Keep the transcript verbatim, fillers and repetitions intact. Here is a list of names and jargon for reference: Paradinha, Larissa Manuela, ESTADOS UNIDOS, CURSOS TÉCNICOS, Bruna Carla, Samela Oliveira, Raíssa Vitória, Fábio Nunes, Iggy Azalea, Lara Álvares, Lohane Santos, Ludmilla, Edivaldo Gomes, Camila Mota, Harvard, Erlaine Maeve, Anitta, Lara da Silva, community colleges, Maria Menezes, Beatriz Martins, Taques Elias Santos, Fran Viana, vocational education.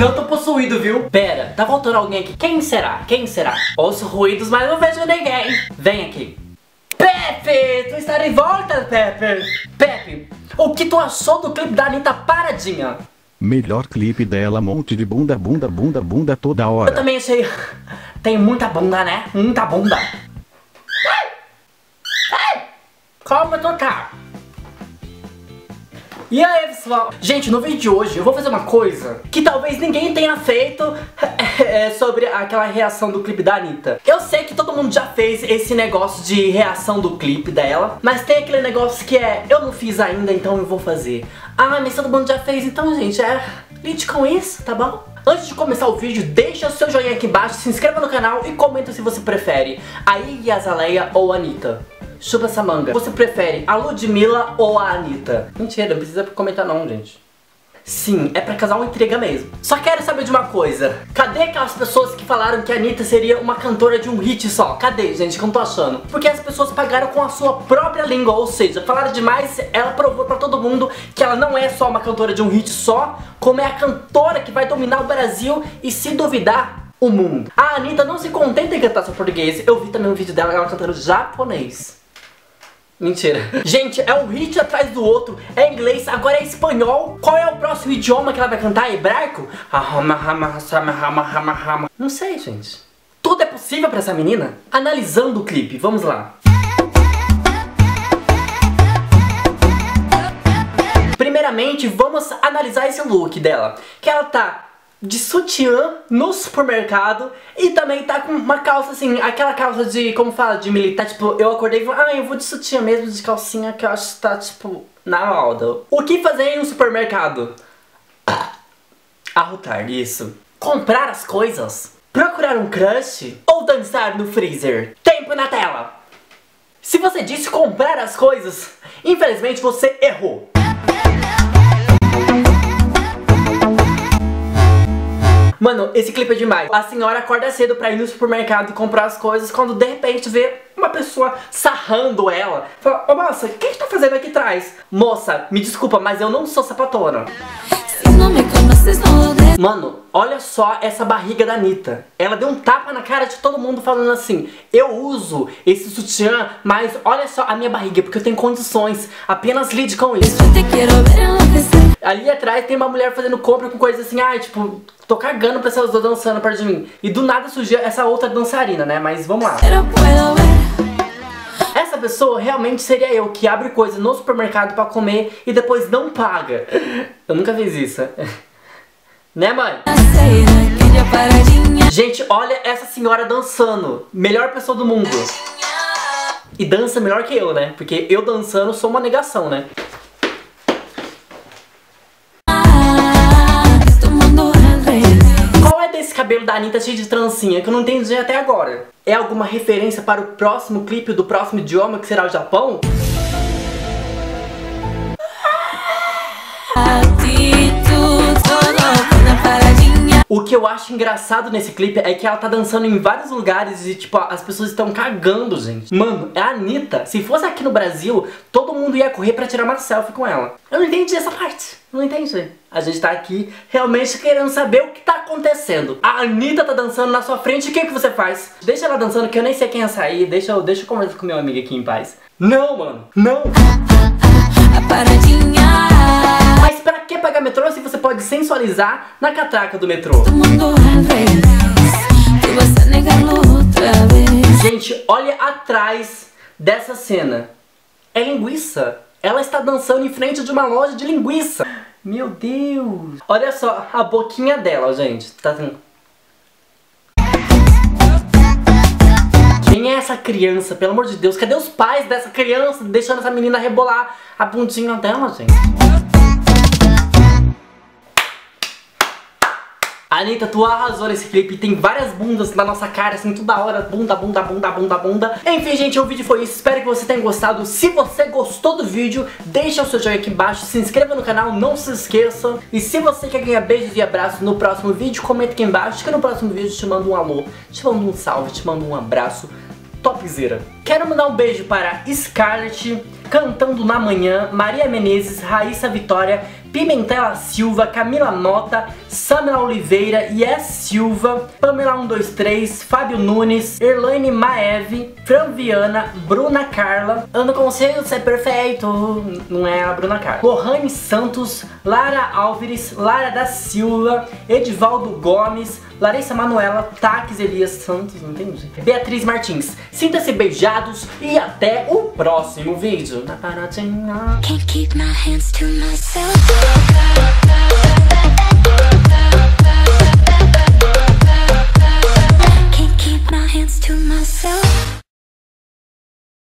Não tô possuído, viu? Pera, tá voltando alguém aqui. Quem será? Quem será? Ouço ruídos, mas não vejo ninguém. Vem aqui. Pepe, tu está de volta, Pepe. Pepe, o que tu achou do clipe da Anitta Paradinha? Melhor clipe dela, monte de bunda, bunda, bunda, bunda toda hora. Eu também achei. Tem muita bunda, né? Muita bunda. Calma, eu tô cá. E aí, pessoal? Gente, no vídeo de hoje eu vou fazer uma coisa que talvez ninguém tenha feito sobre aquela reação do clipe da Anitta. Eu sei que todo mundo já fez esse negócio de reação do clipe dela, mas tem aquele negócio que é, eu não fiz ainda, então eu vou fazer. Ah, mas todo mundo já fez, então, gente, é... lide com isso, tá bom? Antes de começar o vídeo, deixa o seu joinha aqui embaixo, se inscreva no canal e comenta se você prefere a Iggy Azalea ou a Anitta. Chupa essa manga. Você prefere a Ludmilla ou a Anitta? Mentira, não precisa comentar não, gente. Sim, é pra causar uma intriga mesmo. Só quero saber de uma coisa. Cadê aquelas pessoas que falaram que a Anitta seria uma cantora de um hit só? Cadê, gente? Que eu não tô achando. Porque as pessoas pagaram com a sua própria língua. Ou seja, falaram demais, ela provou pra todo mundo que ela não é só uma cantora de um hit só, como é a cantora que vai dominar o Brasil e, se duvidar, o mundo. A Anitta não se contenta em cantar só português. Eu vi também um vídeo dela, ela cantando japonês. Mentira. Gente, é um hit atrás do outro. É inglês, agora é espanhol. Qual é o próximo idioma que ela vai cantar? Hebraico? Não sei, gente. Tudo é possível pra essa menina? Analisando o clipe, vamos lá. Primeiramente, vamos analisar esse look dela. Que ela tá de sutiã no supermercado e também tá com uma calça assim, aquela calça de, como fala, de militar, tipo, eu acordei e falei, ah, eu vou de sutiã mesmo, de calcinha, que eu acho que tá, tipo, na moda. O que fazer em um supermercado? Arrotar, isso. Comprar as coisas? Procurar um crush? Ou dançar no freezer? Tempo na tela! Se você disse comprar as coisas, infelizmente você errou. Mano, esse clipe é demais. A senhora acorda cedo pra ir no supermercado comprar as coisas, quando de repente vê uma pessoa sarrando ela. Fala, ô moça, o que que tá fazendo aqui atrás? Moça, me desculpa, mas eu não sou sapatona. Mano, olha só essa barriga da Anitta. Ela deu um tapa na cara de todo mundo falando assim, eu uso esse sutiã, mas olha só a minha barriga, porque eu tenho condições. Apenas lide com isso. Ali atrás tem uma mulher fazendo compra com coisas assim, ai, ah, tipo, tô cagando pra essas duas dançando perto de mim. E do nada surgiu essa outra dançarina, né? Mas vamos lá. Essa pessoa realmente seria eu, que abre coisa no supermercado pra comer e depois não paga. Eu nunca fiz isso. Né, mãe? Gente, olha essa senhora dançando. Melhor pessoa do mundo. E dança melhor que eu, né? Porque eu dançando sou uma negação, né? Cabelo da Anitta cheio de trancinha, que eu não entendi até agora. É alguma referência para o próximo clipe do próximo idioma, que será o Japão? O que eu acho engraçado nesse clipe é que ela tá dançando em vários lugares e, tipo, as pessoas estão cagando, gente. Mano, a Anitta, se fosse aqui no Brasil, todo mundo ia correr pra tirar uma selfie com ela. Eu não entendi essa parte. Não entendi. A gente tá aqui realmente querendo saber o que tá acontecendo. A Anitta tá dançando na sua frente, o que que você faz? Deixa ela dançando, que eu nem sei quem é essa aí. Deixa eu, deixa eu conversar com meu amigo aqui em paz. Não, mano. Não. A paradinha. Mas pra que pagar metrô se você pode sensualizar na catraca do metrô? Gente, olha atrás dessa cena. É linguiça. Ela está dançando em frente de uma loja de linguiça. Meu Deus. Olha só a boquinha dela, gente. Tá assim. Quem é essa criança? Pelo amor de Deus. Cadê os pais dessa criança deixando essa menina rebolar a bundinha dela, gente? Anitta, tu arrasou nesse clipe, tem várias bundas na nossa cara, assim, toda hora, bunda, bunda, bunda, bunda, bunda. Enfim, gente, o vídeo foi isso, espero que você tenha gostado. Se você gostou do vídeo, deixa o seu joinha aqui embaixo, se inscreva no canal, não se esqueça. E se você quer ganhar beijos e abraços no próximo vídeo, comenta aqui embaixo, que no próximo vídeo eu te mando um alô, te mando um salve, te mando um abraço. Topzera. Quero mandar um beijo para Scarlett, Cantando na Manhã, Maria Menezes, Raíssa Vitória, Pimentel Silva, Camila Mota, Samela Oliveira, Yes Silva, Pamela um dois três, Fábio Nunes, Erlaine Maeve, Fran Viana, Bruna Carla. Eu não consigo ser perfeito. Não é a Bruna Carla. Lohane Santos, Lara Álvares, Lara da Silva, Edivaldo Gomes, Larissa Manuela, Taques Elias Santos, não tem jeito. Beatriz Martins. Sinta-se beijados e até o próximo vídeo. Na Paradinha. Can't keep my hands to myself.